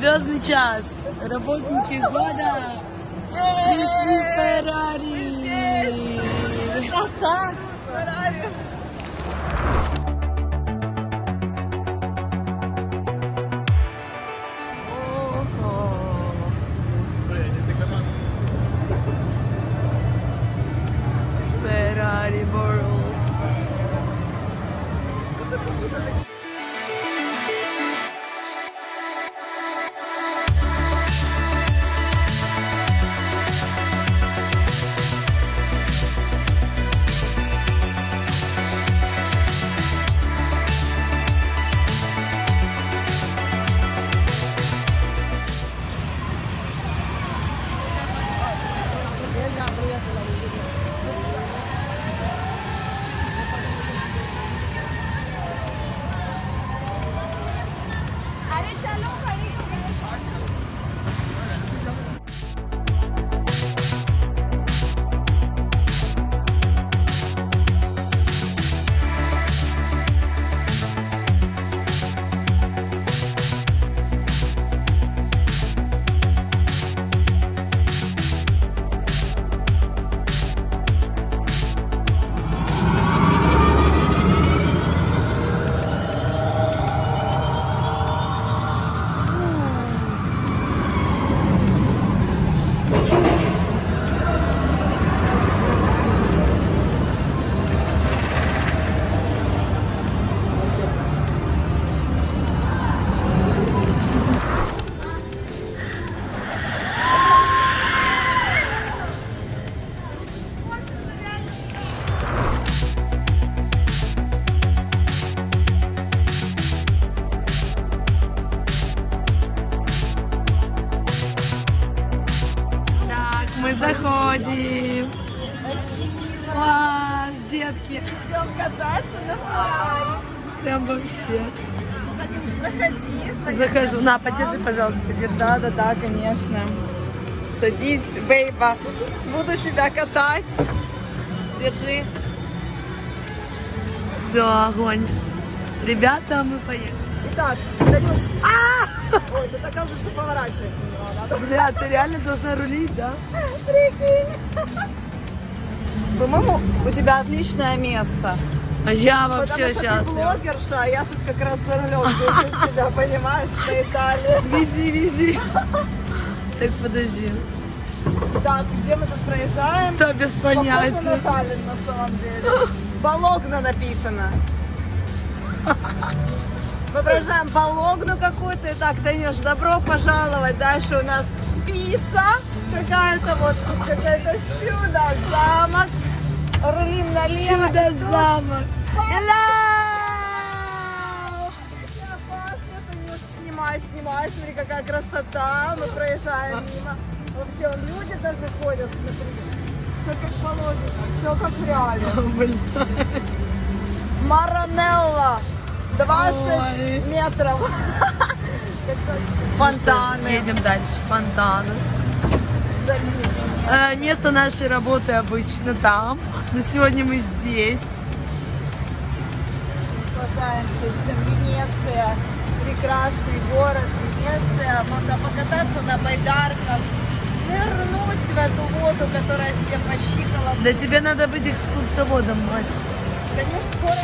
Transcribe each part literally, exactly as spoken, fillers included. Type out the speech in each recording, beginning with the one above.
Звездный час. Работники года пришли в Феррари. Феррари. Заходим. Класс, детки. Идем кататься на Феррари. Прям вообще. Заходи. Захожу. На, подержи, пожалуйста. Подержи. Да, да, да, конечно. Садись, бейба. Буду тебя катать. Держи. Все, огонь. Ребята, мы поехали. Итак, Танюш. Ой, тут оказывается поворачивает. Бля, ты реально должна рулить, да? Прикинь. По-моему, у тебя отличное место. А я вообще сейчас. Потому что ты блогерша, а я тут как раз за рулем. Ты тебя понимаешь, на Италии. Вези, вези. Так, подожди. Так, где мы тут проезжаем? Да, без понятия. Похоже на Таллин, на самом деле. Бологна написано. Мы проезжаем Бологну какую-то. И так, Танюш, добро пожаловать. Дальше у нас Писа. Какая-то вот, какая-то чудо-замок. Рулим налево. Чудо-замок. Hello! Я пошла, Танюш, снимай, снимай. Смотри, какая красота. Мы проезжаем мимо. Вообще, люди даже ходят, смотри. Все как положено, все как реально. Маранелла. двадцать Ой. Метров. Фонтаны. Едем дальше. Фонтаны. Э, место нашей работы обычно там. Но сегодня мы здесь. Наслаждаемся. Венеция. Прекрасный город. Венеция. Можно покататься на байдарках. Нырнуть в эту воду, которая тебе по щиколотку. Да тебе надо быть экскурсоводом, мать. Конечно, скоро...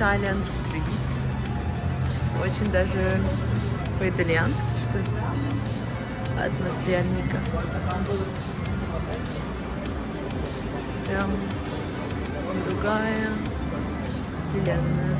Italian street. Очень даже по-итальянски, что ли. Атмосферненько. Прям другая вселенная.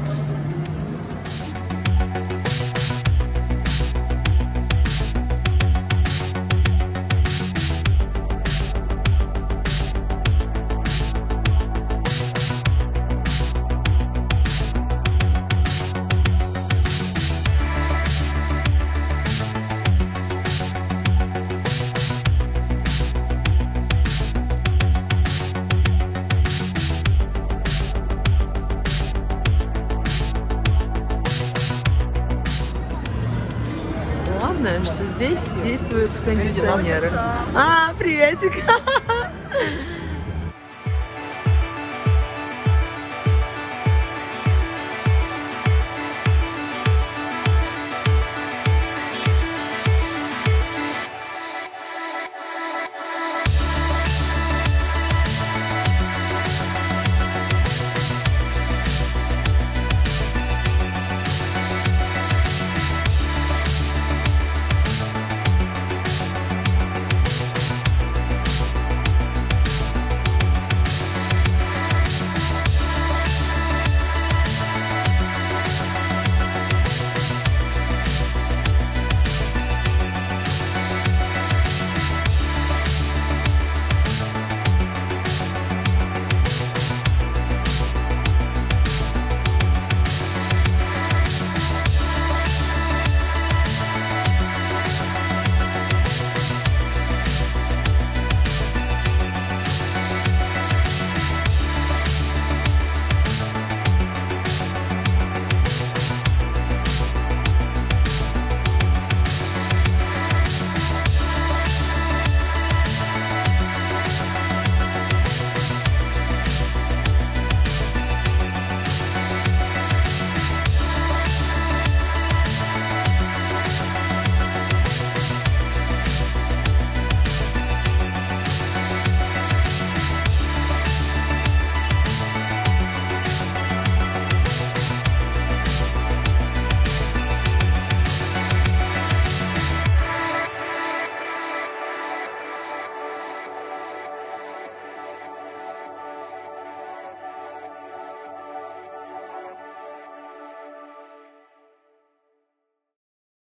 Что здесь действуют кондиционеры. А, приветик!